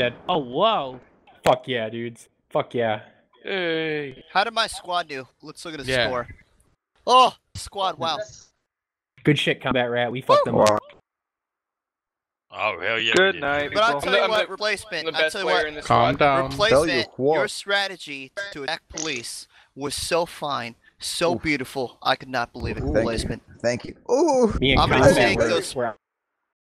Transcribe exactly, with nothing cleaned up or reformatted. dead. Oh, whoa. Fuck yeah, dudes. Fuck yeah. Hey. How did my squad do? Let's look at the yeah. score. Oh, squad, wow. Good shit, Combat Rat. We fucked them all. Oh, hell yeah. Good night. But I'll tell you what, replacement. I'll tell you what. Calm down. Replacement, your strategy to attack police was so fine, so Ooh. beautiful, I could not believe it. Ooh, replacement. Thank you. Thank you. Ooh. Me and I'm going to take those.